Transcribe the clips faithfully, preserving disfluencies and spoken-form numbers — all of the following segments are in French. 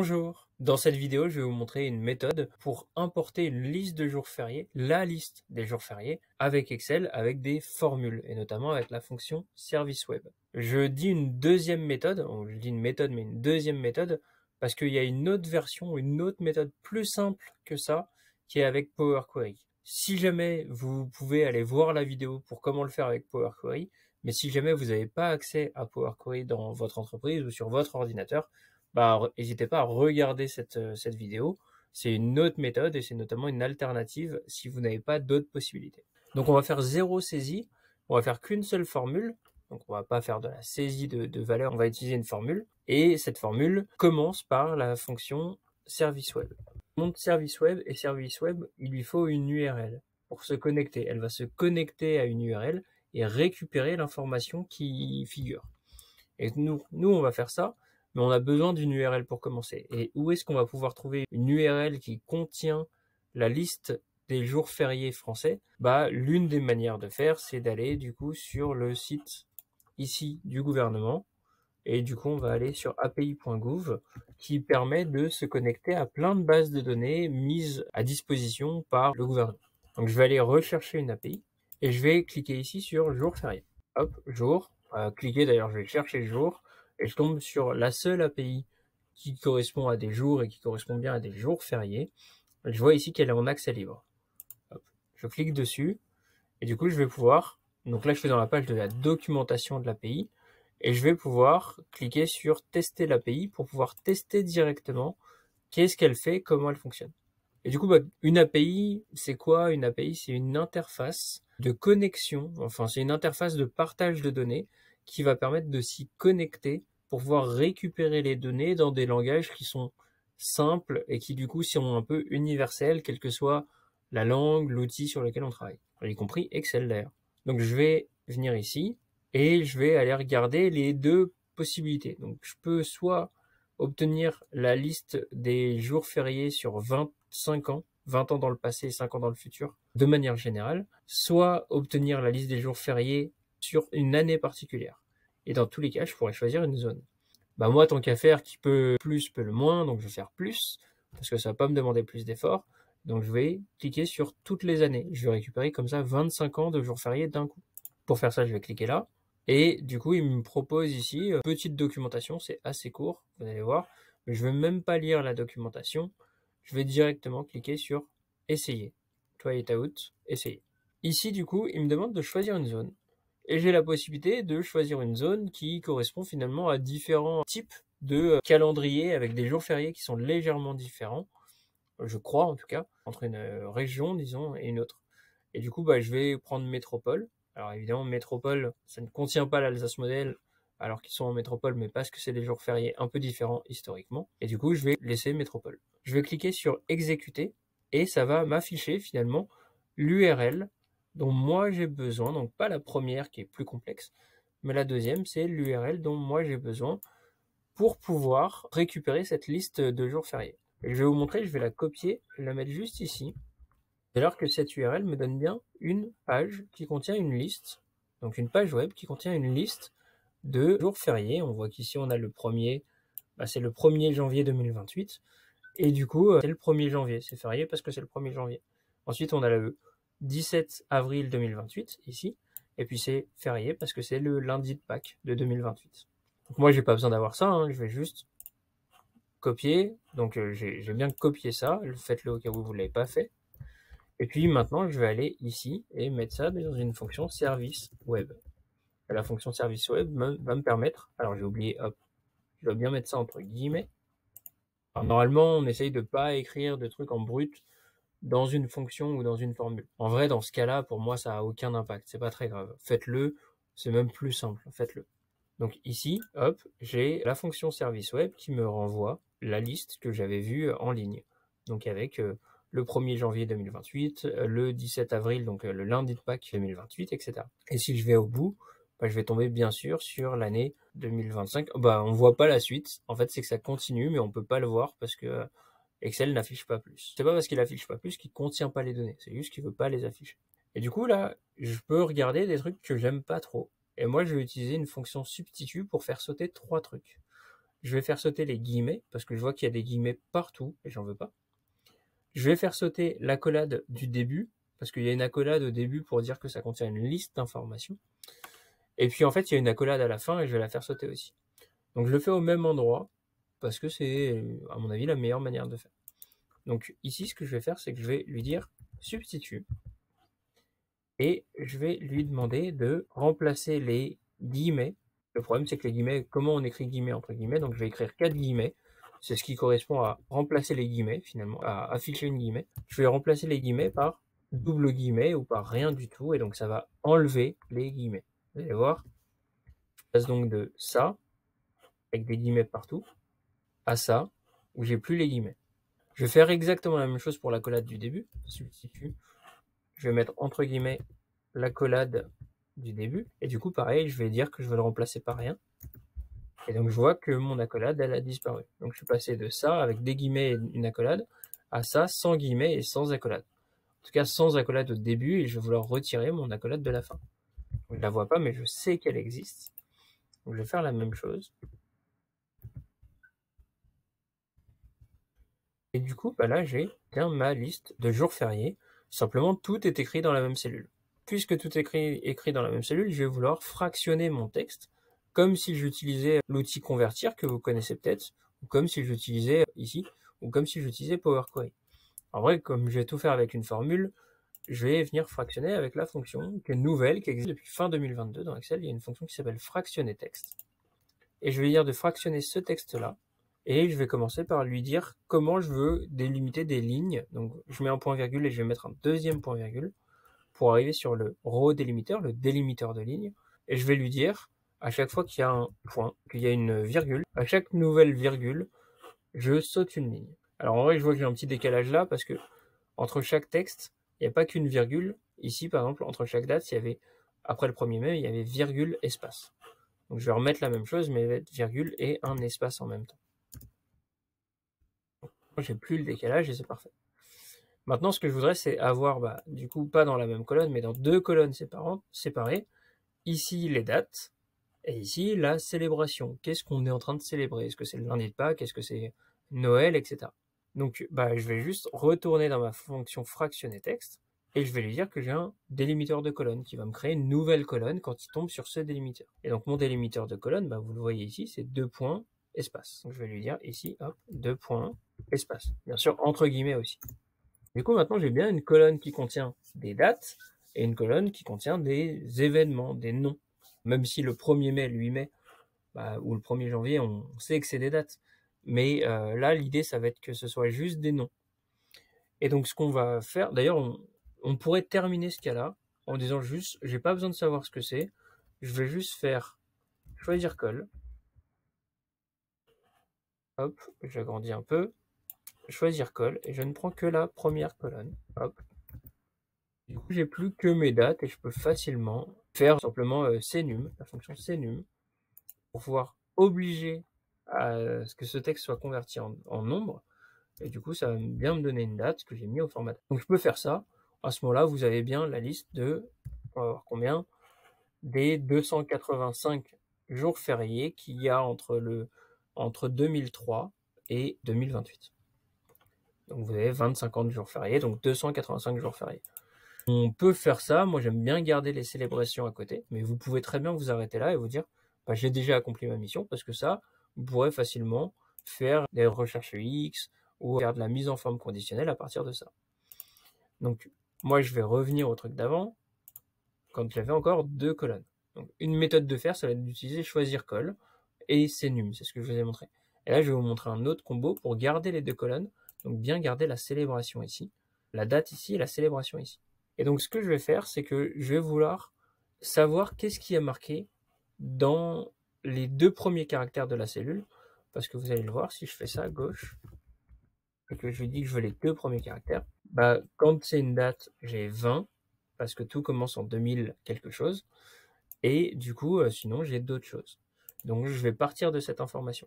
Bonjour. Dans cette vidéo, je vais vous montrer une méthode pour importer une liste de jours fériés, la liste des jours fériés, avec Excel, avec des formules, et notamment avec la fonction ServiceWeb. Je dis une deuxième méthode, je dis une méthode, mais une deuxième méthode, parce qu'il y a une autre version, une autre méthode plus simple que ça, qui est avec Power Query. Si jamais vous pouvez aller voir la vidéo pour comment le faire avec Power Query, mais si jamais vous n'avez pas accès à Power Query dans votre entreprise ou sur votre ordinateur, bah, n'hésitez pas à regarder cette, cette vidéo. C'est une autre méthode et c'est notamment une alternative si vous n'avez pas d'autres possibilités. Donc on va faire zéro saisie, on va faire qu'une seule formule. Donc on va pas faire de la saisie de, de valeur, on va utiliser une formule. Et cette formule commence par la fonction ServiceWeb. Mon ServiceWeb et ServiceWeb, il lui faut une U R L pour se connecter. Elle va se connecter à une U R L et récupérer l'information qui y figure. Et nous, nous, on va faire ça. Mais on a besoin d'une U R L pour commencer. Et où est-ce qu'on va pouvoir trouver une U R L qui contient la liste des jours fériés français? Bah, l'une des manières de faire, c'est d'aller du coup sur le site ici du gouvernement. Et du coup, on va aller sur a p i point gouv qui permet de se connecter à plein de bases de données mises à disposition par le gouvernement. Donc, je vais aller rechercher une A P I et je vais cliquer ici sur jours fériés. Hop, jour. Euh, cliquer d'ailleurs, je vais chercher jour. Et je tombe sur la seule A P I qui correspond à des jours et qui correspond bien à des jours fériés. Je vois ici qu'elle est en accès libre. Hop. Je clique dessus et du coup, je vais pouvoir... Donc là, je suis dans la page de la documentation de l'A P I et je vais pouvoir cliquer sur « Tester l'A P I » pour pouvoir tester directement qu'est-ce qu'elle fait, comment elle fonctionne. Et du coup, bah, une A P I, c'est quoi une A P I? C'est une interface de connexion, enfin, c'est une interface de partage de données qui va permettre de s'y connecter pour pouvoir récupérer les données dans des langages qui sont simples et qui du coup sont un peu universels, quelle que soit la langue, l'outil sur lequel on travaille, y compris Excel d'ailleurs. Donc je vais venir ici et je vais aller regarder les deux possibilités. Donc je peux soit obtenir la liste des jours fériés sur vingt-cinq ans, vingt ans dans le passé et cinq ans dans le futur, de manière générale, soit obtenir la liste des jours fériés sur une année particulière. Et dans tous les cas, je pourrais choisir une zone. Bah moi, tant qu'à faire, qui peut plus, peut le moins, donc je vais faire plus, parce que ça ne va pas me demander plus d'efforts. Donc je vais cliquer sur toutes les années. Je vais récupérer comme ça vingt-cinq ans de jours fériés d'un coup. Pour faire ça, je vais cliquer là. Et du coup, il me propose ici une petite documentation, c'est assez court, vous allez voir. Mais je ne vais même pas lire la documentation. Je vais directement cliquer sur essayer. Try it out, essayer. Ici, du coup, il me demande de choisir une zone. Et j'ai la possibilité de choisir une zone qui correspond finalement à différents types de calendriers avec des jours fériés qui sont légèrement différents, je crois en tout cas, entre une région, disons, et une autre. Et du coup, bah, je vais prendre métropole. Alors évidemment, métropole, ça ne contient pas l'Alsace Moselle, alors qu'ils sont en métropole, mais parce que c'est des jours fériés un peu différents historiquement. Et du coup, je vais laisser métropole. Je vais cliquer sur exécuter et ça va m'afficher finalement l'U R L dont moi j'ai besoin, donc pas la première qui est plus complexe, mais la deuxième, c'est l'U R L dont moi j'ai besoin pour pouvoir récupérer cette liste de jours fériés. Et je vais vous montrer, je vais la copier, je vais la mettre juste ici, alors que cette U R L me donne bien une page qui contient une liste, donc une page web qui contient une liste de jours fériés. On voit qu'ici on a le premier, bah c'est le premier janvier deux mille vingt-huit, et du coup c'est le premier janvier, c'est férié parce que c'est le premier janvier. Ensuite on a le dix-sept avril deux mille vingt-huit, ici, et puis c'est férié parce que c'est le lundi de Pâques de deux mille vingt-huit. Donc moi, j'ai pas besoin d'avoir ça, hein, je vais juste copier, donc euh, j'ai bien copié ça, faites-le au cas où vous ne l'avez pas fait. Et puis maintenant, je vais aller ici et mettre ça dans une fonction service web. La fonction service web va me permettre, alors j'ai oublié, hop, je dois bien mettre ça entre guillemets. Alors, normalement, on essaye de pas écrire de trucs en brut dans une fonction ou dans une formule. En vrai, dans ce cas-là, pour moi, ça n'a aucun impact. C'est pas très grave. Faites-le. C'est même plus simple. Faites-le. Donc ici, hop, j'ai la fonction service web qui me renvoie la liste que j'avais vue en ligne. Donc avec euh, le premier janvier deux mille vingt-huit, euh, le dix-sept avril, donc euh, le lundi de Pâques deux mille vingt-huit, et cetera. Et si je vais au bout, bah, je vais tomber bien sûr sur l'année deux mille vingt-cinq. Bah, on ne voit pas la suite. En fait, c'est que ça continue, mais on ne peut pas le voir parce que... Euh, Excel n'affiche pas plus. C'est pas parce qu'il affiche pas plus qu'il contient pas les données. C'est juste qu'il veut pas les afficher. Et du coup, là, je peux regarder des trucs que j'aime pas trop. Et moi, je vais utiliser une fonction substitut pour faire sauter trois trucs. Je vais faire sauter les guillemets, parce que je vois qu'il y a des guillemets partout, et j'en veux pas. Je vais faire sauter l'accolade du début, parce qu'il y a une accolade au début pour dire que ça contient une liste d'informations. Et puis en fait, il y a une accolade à la fin, et je vais la faire sauter aussi. Donc je le fais au même endroit, parce que c'est, à mon avis, la meilleure manière de faire. Donc ici, ce que je vais faire, c'est que je vais lui dire « substitue ». Et je vais lui demander de remplacer les guillemets. Le problème, c'est que les guillemets, comment on écrit guillemets entre guillemets? Donc, je vais écrire quatre guillemets. C'est ce qui correspond à remplacer les guillemets, finalement, à afficher une guillemets. Je vais remplacer les guillemets par double guillemets ou par rien du tout. Et donc, ça va enlever les guillemets. Vous allez voir. Je passe donc de ça, avec des guillemets partout, à ça, où j'ai plus les guillemets. Je vais faire exactement la même chose pour la collade du début. Substitut. Je vais mettre entre guillemets l'accolade du début. Et du coup, pareil, je vais dire que je vais le remplacer par rien. Et donc, je vois que mon accolade, elle a disparu. Donc, je suis passé de ça, avec des guillemets et une accolade, à ça, sans guillemets et sans accolade. En tout cas, sans accolade au début, et je vais vouloir retirer mon accolade de la fin. Je ne la vois pas, mais je sais qu'elle existe. Donc, je vais faire la même chose. Et du coup, bah là, j'ai bien ma liste de jours fériés. Simplement, tout est écrit dans la même cellule. Puisque tout est écrit, écrit dans la même cellule, je vais vouloir fractionner mon texte, comme si j'utilisais l'outil convertir que vous connaissez peut-être, ou comme si j'utilisais ici, ou comme si j'utilisais Power Query. En vrai, comme je vais tout faire avec une formule, je vais venir fractionner avec la fonction qui est nouvelle, qui existe depuis fin deux mille vingt-deux dans Excel. Il y a une fonction qui s'appelle fractionner texte. Et je vais dire de fractionner ce texte-là. Et je vais commencer par lui dire comment je veux délimiter des lignes. Donc, je mets un point-virgule et je vais mettre un deuxième point-virgule pour arriver sur le row délimiteur, le délimiteur de ligne. Et je vais lui dire, à chaque fois qu'il y a un point, qu'il y a une virgule, à chaque nouvelle virgule, je saute une ligne. Alors, en vrai, je vois que j'ai un petit décalage là parce que entre chaque texte, il n'y a pas qu'une virgule. Ici, par exemple, entre chaque date, il y avait, après le premier mai, il y avait virgule, espace. Donc, je vais remettre la même chose, mais avec virgule et un espace en même temps. J'ai plus le décalage et c'est parfait. Maintenant, ce que je voudrais, c'est avoir, bah, du coup, pas dans la même colonne, mais dans deux colonnes séparées. Ici, les dates, et ici, la célébration. Qu'est-ce qu'on est en train de célébrer? Est-ce que c'est le lundi de Pâques? Est-ce que c'est Noël, et cetera. Donc, bah, je vais juste retourner dans ma fonction fractionner texte, et je vais lui dire que j'ai un délimiteur de colonne qui va me créer une nouvelle colonne quand il tombe sur ce délimiteur. Et donc, mon délimiteur de colonne, bah, vous le voyez ici, c'est deux points, espace. Donc, je vais lui dire ici, hop, deux points, espace, bien sûr entre guillemets aussi. Du coup, maintenant, j'ai bien une colonne qui contient des dates et une colonne qui contient des événements, des noms. Même si le premier mai, le huit mai, bah, ou le premier janvier, on sait que c'est des dates. Mais euh, là, l'idée, ça va être que ce soit juste des noms. Et donc, ce qu'on va faire, d'ailleurs, on, on pourrait terminer ce cas-là en disant juste, j'ai pas besoin de savoir ce que c'est, je vais juste faire choisir col. Hop, j'agrandis un peu. Choisir col, et je ne prends que la première colonne. Hop. Du coup, j'ai plus que mes dates, et je peux facilement faire simplement euh, C N U M, la fonction C N U M, pour pouvoir obliger à ce que ce texte soit converti en, en nombre, et du coup, ça va bien me donner une date que j'ai mis au format. Donc, je peux faire ça. À ce moment-là, vous avez bien la liste de, on va voir combien, des deux cent quatre-vingt-cinq jours fériés qu'il y a entre, le, entre deux mille trois et deux mille vingt-huit. Donc vous avez vingt-cinq ans de jours fériés, donc deux cent quatre-vingt-cinq jours fériés. On peut faire ça, moi j'aime bien garder les célébrations à côté, mais vous pouvez très bien vous arrêter là et vous dire bah, « j'ai déjà accompli ma mission » parce que ça, vous pourrez facilement faire des recherches U X ou faire de la mise en forme conditionnelle à partir de ça. Donc moi je vais revenir au truc d'avant, quand j'avais encore deux colonnes. Donc, une méthode de faire, ça va être d'utiliser « choisir col » et « C N U M », c'est ce que je vous ai montré. Et là je vais vous montrer un autre combo pour garder les deux colonnes. Donc bien garder la célébration ici, la date ici et la célébration ici. Et donc ce que je vais faire, c'est que je vais vouloir savoir qu'est-ce qui a marqué dans les deux premiers caractères de la cellule. Parce que vous allez le voir, si je fais ça à gauche, et que je lui dis que je veux les deux premiers caractères, bah, quand c'est une date, j'ai vingt, parce que tout commence en deux mille quelque chose. Et du coup, euh, sinon, j'ai d'autres choses. Donc je vais partir de cette information.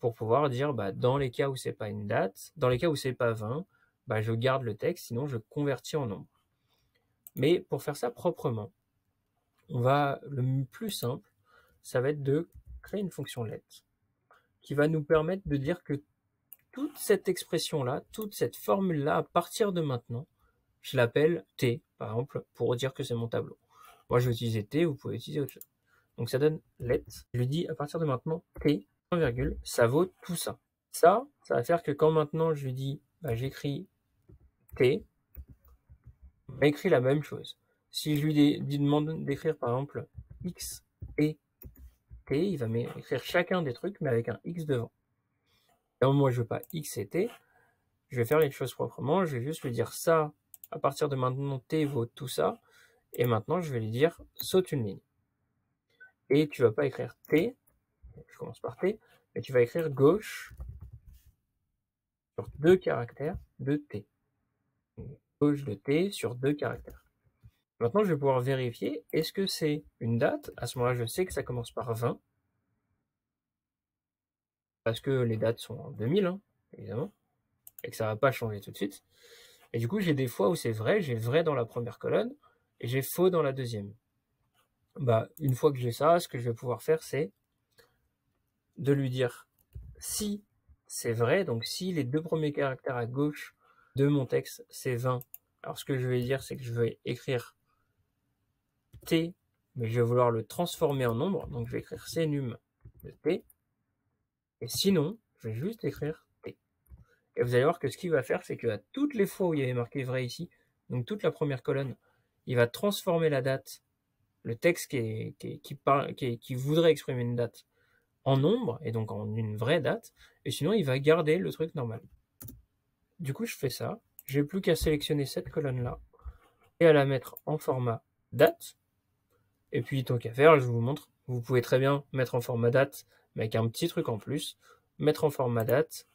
Pour pouvoir dire, bah, dans les cas où c'est pas une date, dans les cas où c'est pas vingt, bah, je garde le texte, sinon je convertis en nombre. Mais pour faire ça proprement, on va, le plus simple, ça va être de créer une fonction let. qui va nous permettre de dire que toute cette expression-là, toute cette formule-là, à partir de maintenant, je l'appelle T, par exemple, pour dire que c'est mon tableau. Moi, je vais utiliser T, vous pouvez utiliser autre chose. Donc, ça donne let. Je lui dis, à partir de maintenant, T, point virgule, ça vaut tout ça. Ça, ça va faire que quand maintenant, je lui dis, bah, j'écris T, on va écrire la même chose. Si je lui demande d'écrire, par exemple, X et T, il va m'écrire chacun des trucs, mais avec un X devant. Et moi, je ne veux pas X et T. Je vais faire les choses proprement. Je vais juste lui dire ça. À partir de maintenant, T vaut tout ça. Et maintenant, je vais lui dire saute une ligne. Et tu ne vas pas écrire T. Je commence par T. Mais tu vas écrire gauche sur deux caractères de T. Gauche de T sur deux caractères. Maintenant, je vais pouvoir vérifier. Est-ce que c'est une date? À ce moment-là, je sais que ça commence par vingt. Parce que les dates sont en deux mille, hein, évidemment. Et que ça ne va pas changer tout de suite. Et du coup, j'ai des fois où c'est vrai. J'ai vrai dans la première colonne. Et j'ai faux dans la deuxième. Bah, une fois que j'ai ça, ce que je vais pouvoir faire, c'est de lui dire si c'est vrai. Donc, si les deux premiers caractères à gauche de mon texte, c'est vingt. Alors, ce que je vais dire, c'est que je vais écrire T, mais je vais vouloir le transformer en nombre, donc je vais écrire C N U M de T, et sinon, je vais juste écrire T. Et vous allez voir que ce qu'il va faire, c'est qu'à toutes les fois où il y avait marqué vrai ici, donc toute la première colonne, il va transformer la date, le texte qui, est, qui, est, qui, parle, qui, est, qui voudrait exprimer une date, en nombre, et donc en une vraie date, et sinon il va garder le truc normal. Du coup, je fais ça, j'ai plus qu'à sélectionner cette colonne-là, et à la mettre en format date. Et puis, tant qu'à faire, je vous montre, vous pouvez très bien mettre en format date, mais avec un petit truc en plus, mettre en format date,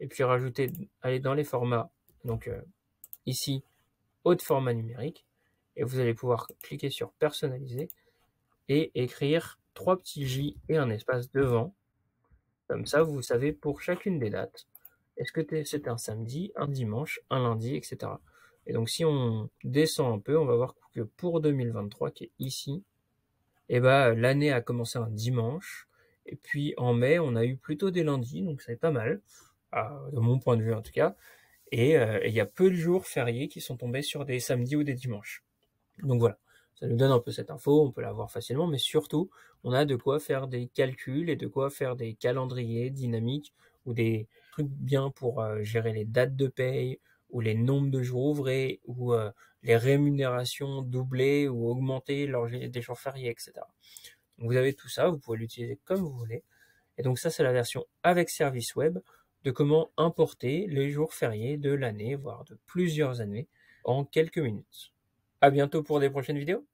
et puis rajouter, aller dans les formats, donc euh, ici, haut format numérique, et vous allez pouvoir cliquer sur personnaliser, et écrire trois petits J et un espace devant, comme ça vous savez pour chacune des dates, est-ce que es, c'est un samedi, un dimanche, un lundi, et cetera. Et donc si on descend un peu, on va voir que pour deux mille vingt-trois, qui est ici, eh ben, l'année a commencé un dimanche, et puis en mai, on a eu plutôt des lundis, donc c'est pas mal, euh, de mon point de vue en tout cas, et il euh, y a peu de jours fériés qui sont tombés sur des samedis ou des dimanches. Donc voilà, ça nous donne un peu cette info, on peut la voir facilement, mais surtout, on a de quoi faire des calculs et de quoi faire des calendriers dynamiques ou des trucs bien pour euh, gérer les dates de paye, ou les nombres de jours ouvrés, ou euh, les rémunérations doublées ou augmentées lors des jours fériés, et cetera. Donc vous avez tout ça, vous pouvez l'utiliser comme vous voulez. Et donc ça, c'est la version avec ServiceWeb de comment importer les jours fériés de l'année, voire de plusieurs années, en quelques minutes. À bientôt pour des prochaines vidéos.